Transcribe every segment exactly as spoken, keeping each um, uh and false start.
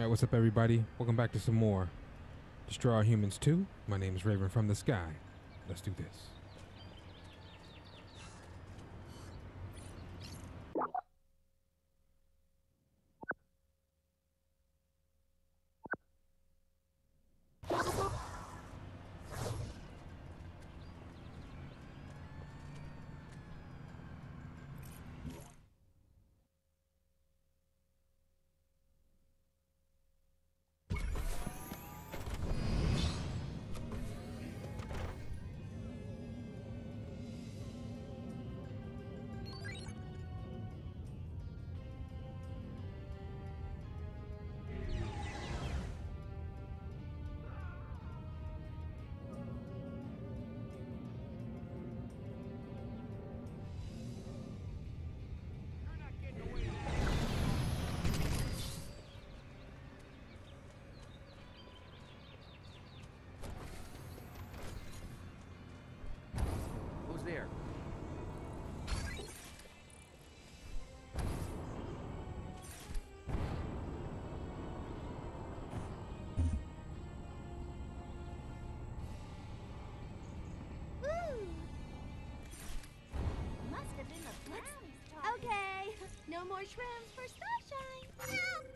Alright, what's up everybody? Welcome back to some more Destroy Our Humans two. My name is Raven from the Sky. Let's do this. Okay, no more shrimps for sunshine.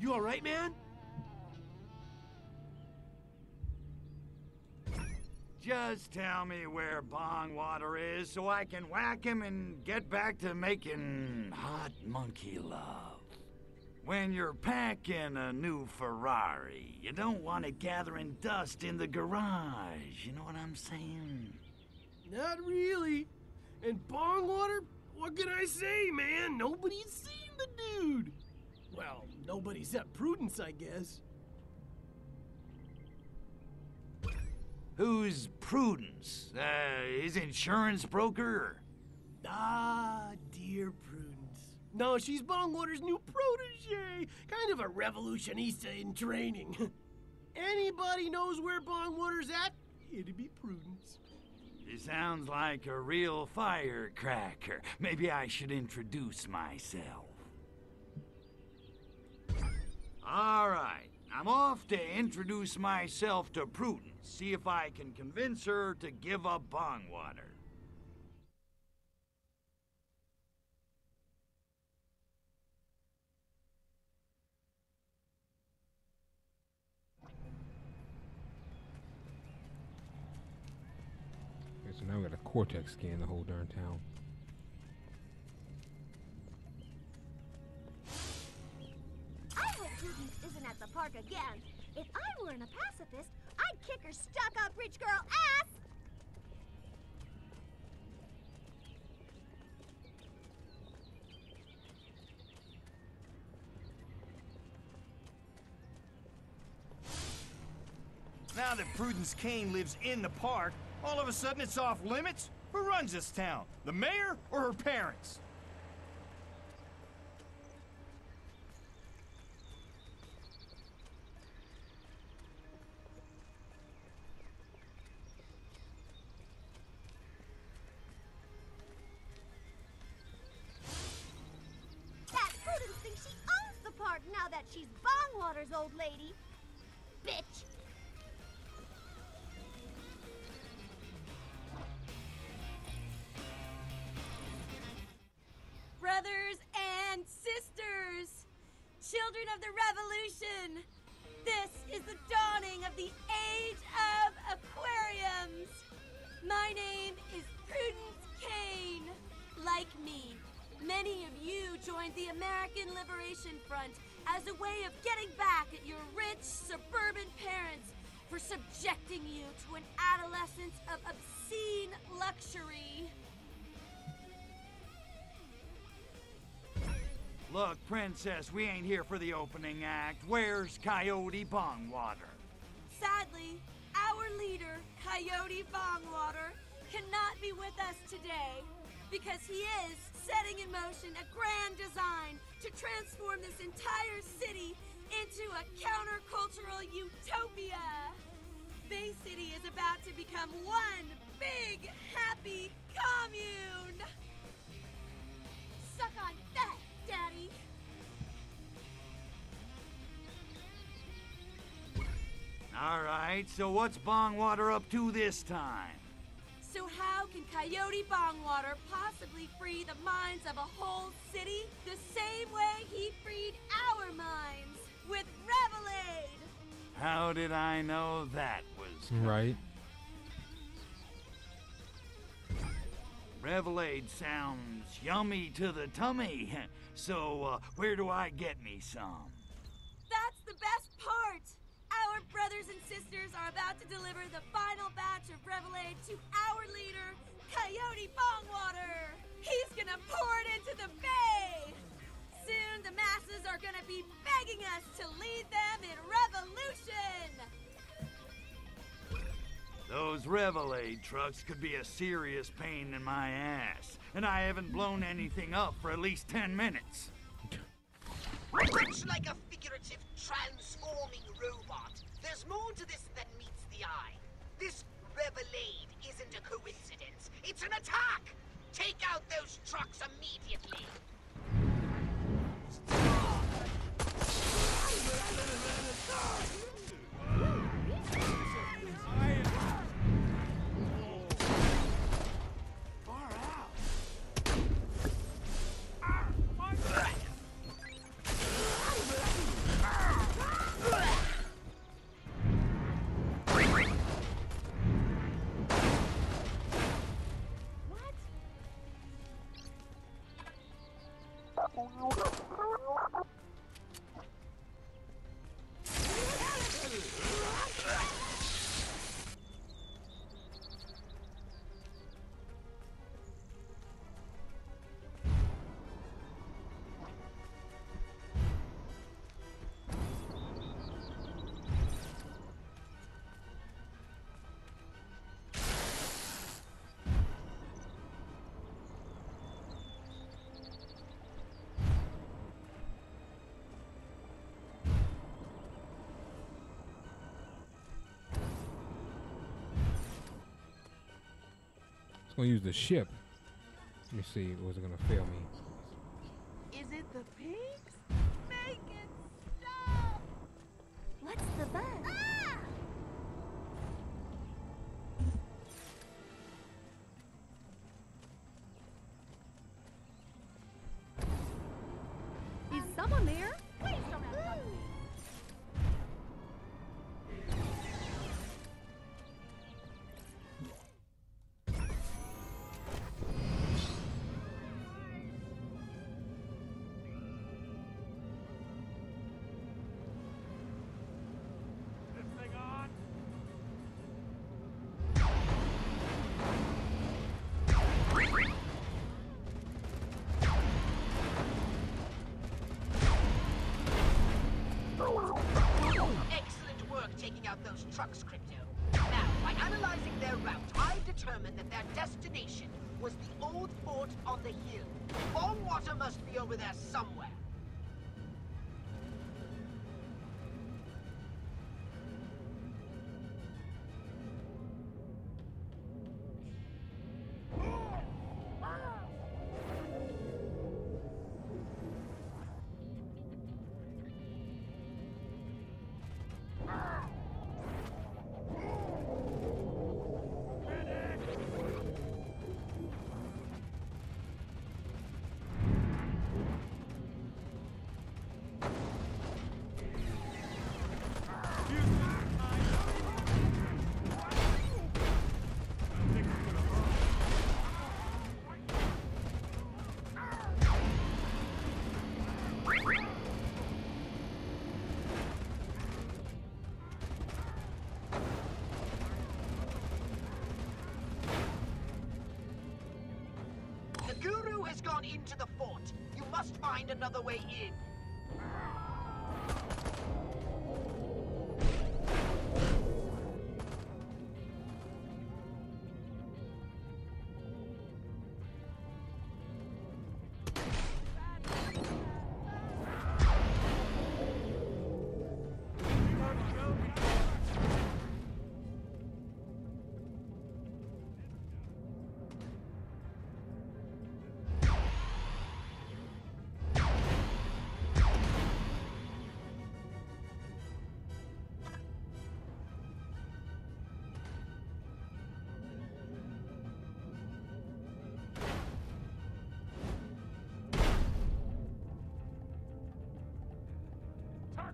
You all right, man? Just tell me where Bongwater is so I can whack him and get back to making hot monkey love. When you're packing a new Ferrari, you don't want it gathering dust in the garage. You know what I'm saying? Not really. And Bongwater, what can I say, man? Nobody's seen the dude. Well, nobody's at Prudence, I guess. Who's Prudence? Uh, his insurance broker? Ah, dear Prudence. No, she's Bongwater's new protege. Kind of a revolutionista in training. Anybody knows where Bongwater's at, it'd be Prudence. She sounds like a real firecracker. Maybe I should introduce myself. All right. I'm off to introduce myself to Prudence, see if I can convince her to give up Bongwater. Okay, so now we got a cortex scan the whole darn town. Prudence isn't at the park again. If I weren't a pacifist, I'd kick her stuck-up rich girl ass! Now that Prudence Kane lives in the park, all of a sudden it's off limits? Who runs this town? The mayor or her parents? She's Bongwater's old lady, bitch! Brothers and sisters, children of the revolution, this is the dawning of the age of aquariums. My name is Prudence Kane. Like me, many of you joined the American Liberation Front as a way of getting back at your rich suburban parents for subjecting you to an adolescence of obscene luxury. Look, Princess, we ain't here for the opening act. Where's Coyote Bongwater? Sadly, our leader, Coyote Bongwater, cannot be with us today because he is setting in motion a grand design to transform this entire city into a countercultural utopia. Bay City is about to become one big, happy commune! Suck on that, Daddy! Alright, so what's Bongwater up to this time? So how can Coyote Bongwater possibly free the minds of a whole city the same way he freed our minds? With Revelade! How did I know that was coming? Right. Revelade sounds yummy to the tummy. So, uh, where do I get me some? That's the best part! Our brothers and sisters are about to deliver the final batch of Revelade to our leader, Coyote Bongwater! He's gonna pour it into the bay! Soon, the masses are gonna be begging us to lead them in revolution! Those Revelade trucks could be a serious pain in my ass, and I haven't blown anything up for at least ten minutes. Much like a figurative transforming robot, there's more to this than meets the eye. This Revelade isn't a coincidence, it's an attack! Take out those trucks immediately! Gonna use the ship. Let me see, was it gonna fail me? Is it the pigs? Make it stop! What's the bug? Ah! Is someone there? Please don't have me. Trucks, Crypto. Now, by analyzing their route, I've determined that their destination was the old fort on the hill. Bongwater must be over there somewhere. Has gone into the fort. You must find another way in.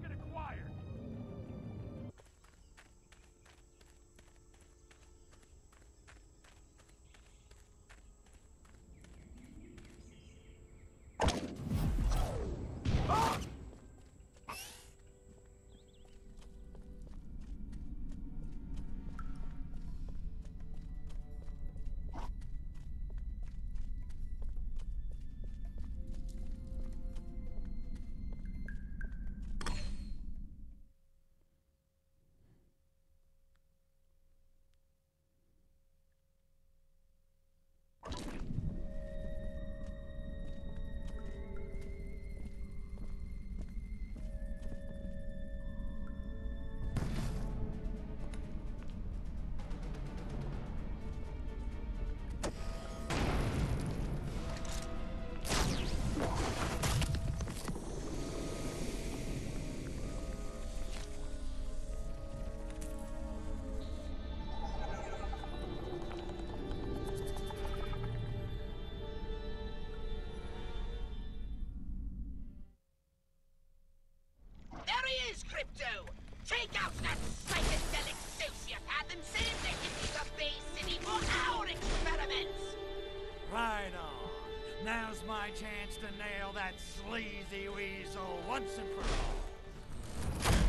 Target acquired. Crypto! Take out that psychedelic sociopath and save the hippies of Bay City for our experiments! Right on! Now's my chance to nail that sleazy weasel once and for all!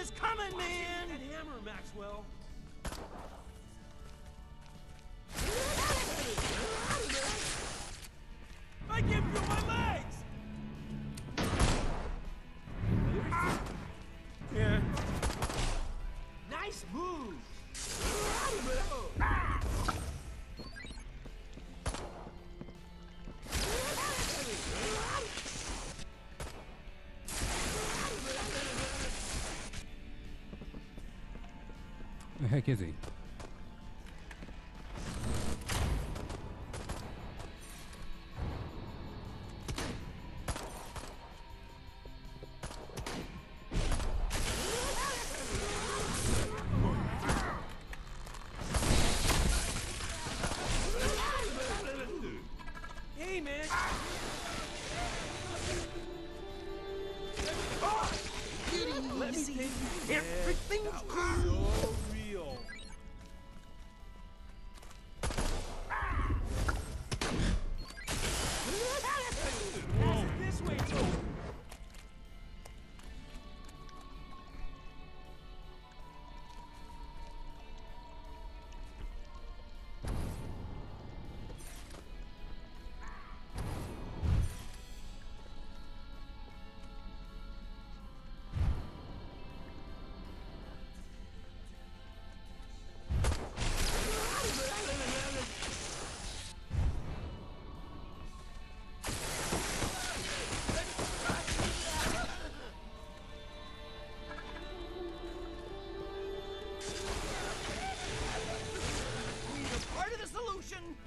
Is coming, watch man! That hammer, Maxwell! I give you my legs! Ah. Yeah. Nice move! Ah. The heck is he? Hey, man. Oh, let me see. Everything's cool.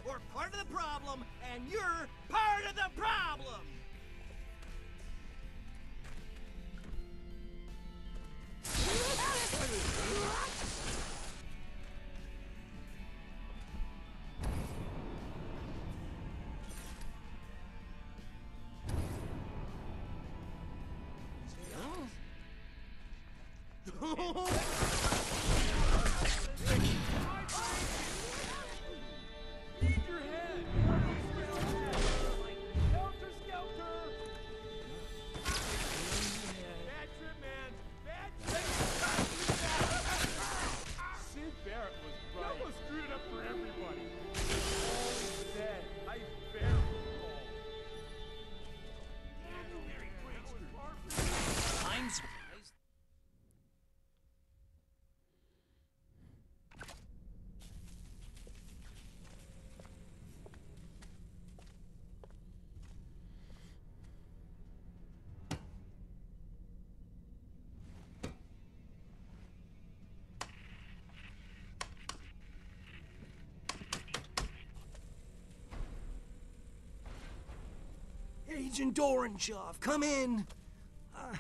Or part of the problem, and you're part of the problem! Agent Doranchoff, come in. Uh,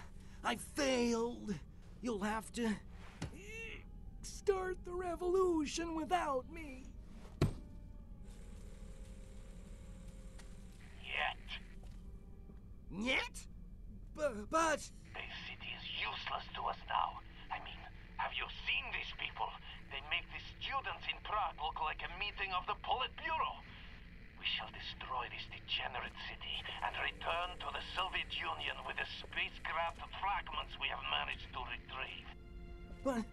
I failed. You'll have to start the revolution without me. Yet. Yet? B but... Bay City is useless to us now. I mean, have you seen these people? They make the students in Prague look like a meeting of the Politburo. We shall destroy this degenerate city and return to the Soviet Union with the spacecraft fragments we have managed to retrieve. But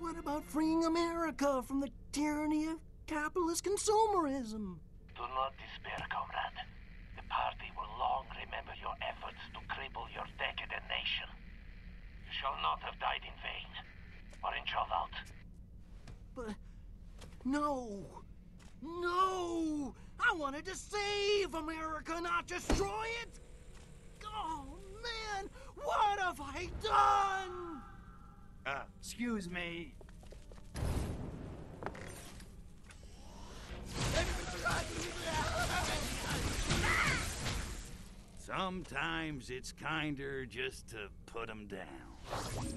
what about freeing America from the tyranny of capitalist consumerism? Do not despair, comrade. The party will long remember your efforts to cripple your decadent nation. You shall not have died in vain, or in Jolot. But... no! No! I wanted to save America, not destroy it! Oh, man! What have I done? Uh, excuse me. Sometimes it's kinder just to put them down.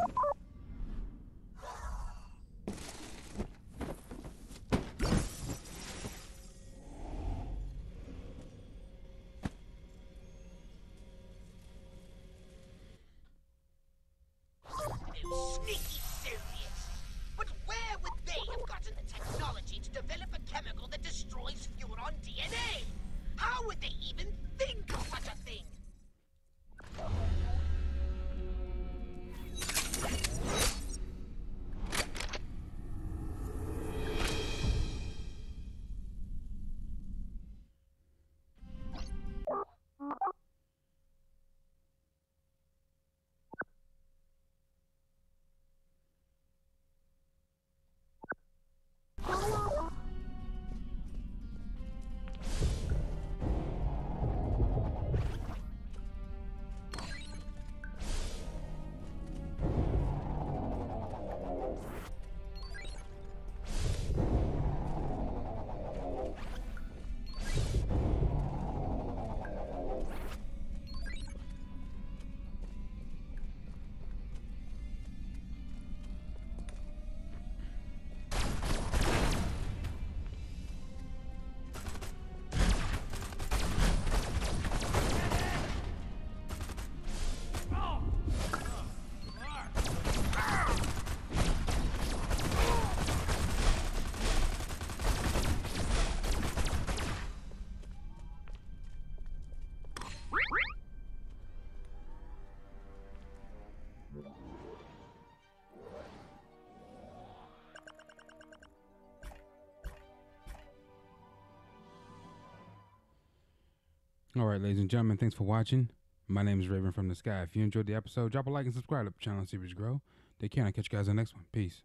All right, ladies and gentlemen, thanks for watching. My name is Raven from the Sky. If you enjoyed the episode, drop a like and subscribe to the channel and see us grow. Take care, and I'll catch you guys in the next one. Peace.